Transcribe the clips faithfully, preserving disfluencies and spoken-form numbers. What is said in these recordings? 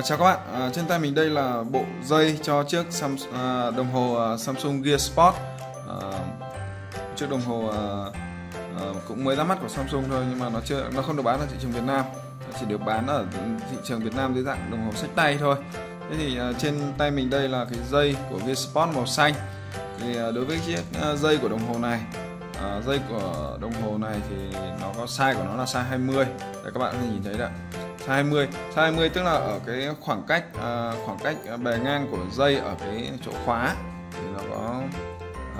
À, chào các bạn, à, trên tay mình đây là bộ dây cho chiếc Samsung, à, đồng hồ Samsung Gear Sport. à, Chiếc đồng hồ à, à, cũng mới ra mắt của Samsung thôi, nhưng mà nó chưa nó không được bán ở thị trường Việt Nam, chỉ được bán ở thị trường Việt Nam dưới dạng đồng hồ xách tay thôi. Thế thì à, trên tay mình đây là cái dây của Gear Sport màu xanh. Thì à, đối với chiếc à, dây của đồng hồ này, à, dây của đồng hồ này thì nó có size của nó là size hai mươi. Để các bạn có thể nhìn thấy đấy, size hai mươi, size hai mươi tức là ở cái khoảng cách à, khoảng cách bề ngang của dây ở cái chỗ khóa thì nó có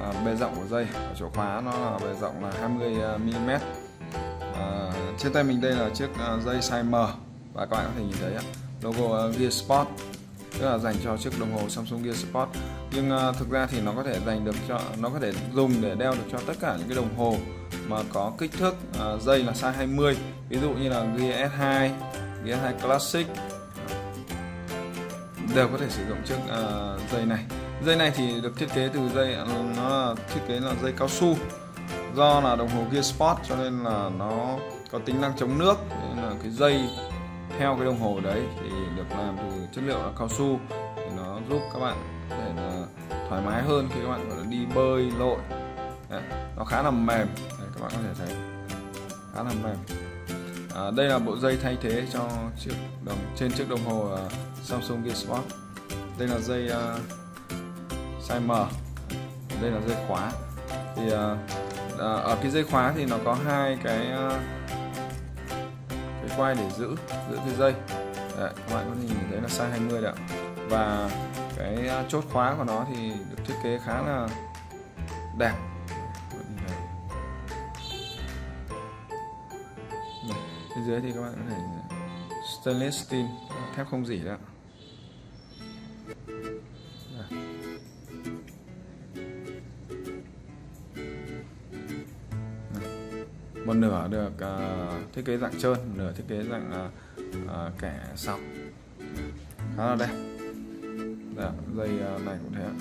à, bề rộng của dây ở chỗ khóa nó là bề rộng là hai mươi mi li mét. À, trên tay mình đây là chiếc à, dây size M và các bạn có thể nhìn thấy logo à, Gear Sport, tức là dành cho chiếc đồng hồ Samsung Gear Sport. Nhưng à, thực ra thì nó có thể dành được cho nó có thể dùng để đeo được cho tất cả những cái đồng hồ mà có kích thước à, dây là size hai mươi, ví dụ như là Gear S hai, Gear S hai Classic đều có thể sử dụng chiếc uh, dây này. Dây này thì được thiết kế từ dây nó thiết kế là dây cao su. Do là đồng hồ Gear Sport cho nên là nó có tính năng chống nước, nên là cái dây theo cái đồng hồ đấy thì được làm từ chất liệu là cao su, thì nó giúp các bạn để là thoải mái hơn khi các bạn đi bơi lội. Đấy, nó khá là mềm. Đấy, các bạn có thể thấy khá là mềm. À, đây là bộ dây thay thế cho chiếc đồng trên chiếc đồng hồ uh, Samsung Gear Sport. Đây là dây uh, size M. Đây là dây khóa. Thì uh, uh, ở cái dây khóa thì nó có hai cái uh, cái quai để giữ giữ cái dây. Đấy, các bạn có thể nhìn thấy là size hai mươi đấy. Và cái uh, chốt khóa của nó thì được thiết kế khá là đẹp. Bên dưới thì các bạn có thể stainless steel, thép không rỉ đó. Một nửa được uh, thiết kế dạng trơn, một nửa thiết kế dạng uh, kẻ sọc, khá là đẹp. Đó, dây uh, này cũng thế ạ.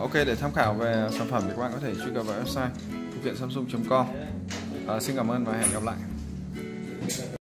Ok, để tham khảo về sản phẩm thì các bạn có thể truy cập vào website phụ kiện samsung chấm com. À, xin cảm ơn và hẹn gặp lại.